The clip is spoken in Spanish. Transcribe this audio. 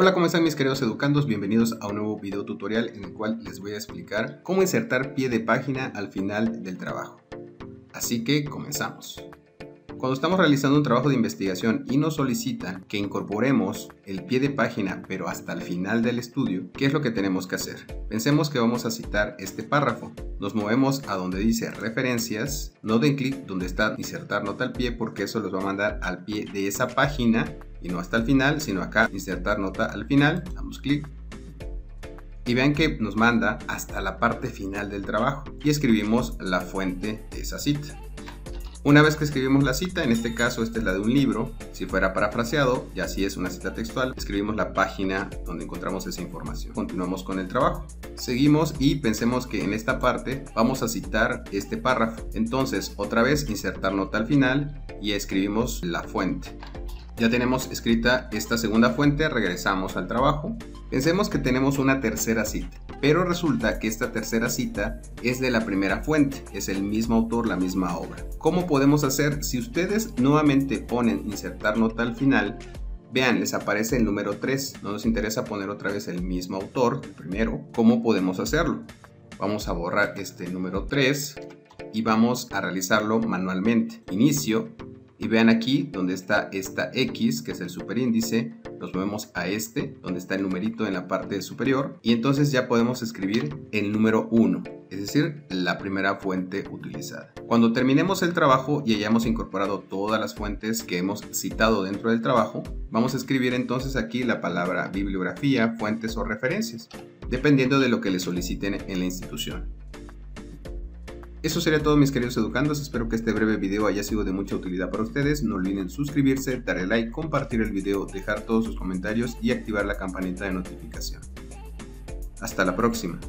Hola, ¿cómo están mis queridos educandos? Bienvenidos a un nuevo video tutorial en el cual les voy a explicar cómo insertar pie de página al final del trabajo. Así que comenzamos. Cuando estamos realizando un trabajo de investigación y nos solicitan que incorporemos el pie de página pero hasta el final del estudio, ¿qué es lo que tenemos que hacer? Pensemos que vamos a citar este párrafo. Nos movemos a donde dice referencias, no den clic donde está insertar nota al pie porque eso los va a mandar al pie de esa página y no hasta el final, sino acá insertar nota al final, damos clic. Y vean que nos manda hasta la parte final del trabajo y escribimos la fuente de esa cita. Una vez que escribimos la cita, en este caso esta es la de un libro, si fuera parafraseado, ya si es una cita textual, escribimos la página donde encontramos esa información. Continuamos con el trabajo. Seguimos y pensemos que en esta parte vamos a citar este párrafo. Entonces, otra vez insertar nota al final y escribimos la fuente. Ya tenemos escrita esta segunda fuente, regresamos al trabajo. Pensemos que tenemos una tercera cita, pero resulta que esta tercera cita es de la primera fuente, es el mismo autor, la misma obra. ¿Cómo podemos hacer? Si ustedes nuevamente ponen insertar nota al final, vean, les aparece el número 3, no nos interesa poner otra vez el mismo autor, el primero. ¿Cómo podemos hacerlo? Vamos a borrar este número 3 y vamos a realizarlo manualmente. Inicio. Y vean aquí donde está esta X, que es el superíndice, nos movemos a este, donde está el numerito en la parte superior, y entonces ya podemos escribir el número 1, es decir, la primera fuente utilizada. Cuando terminemos el trabajo y hayamos incorporado todas las fuentes que hemos citado dentro del trabajo, vamos a escribir entonces aquí la palabra bibliografía, fuentes o referencias, dependiendo de lo que le soliciten en la institución. Eso sería todo mis queridos educandos, espero que este breve video haya sido de mucha utilidad para ustedes, no olviden suscribirse, darle like, compartir el video, dejar todos sus comentarios y activar la campanita de notificación. Hasta la próxima.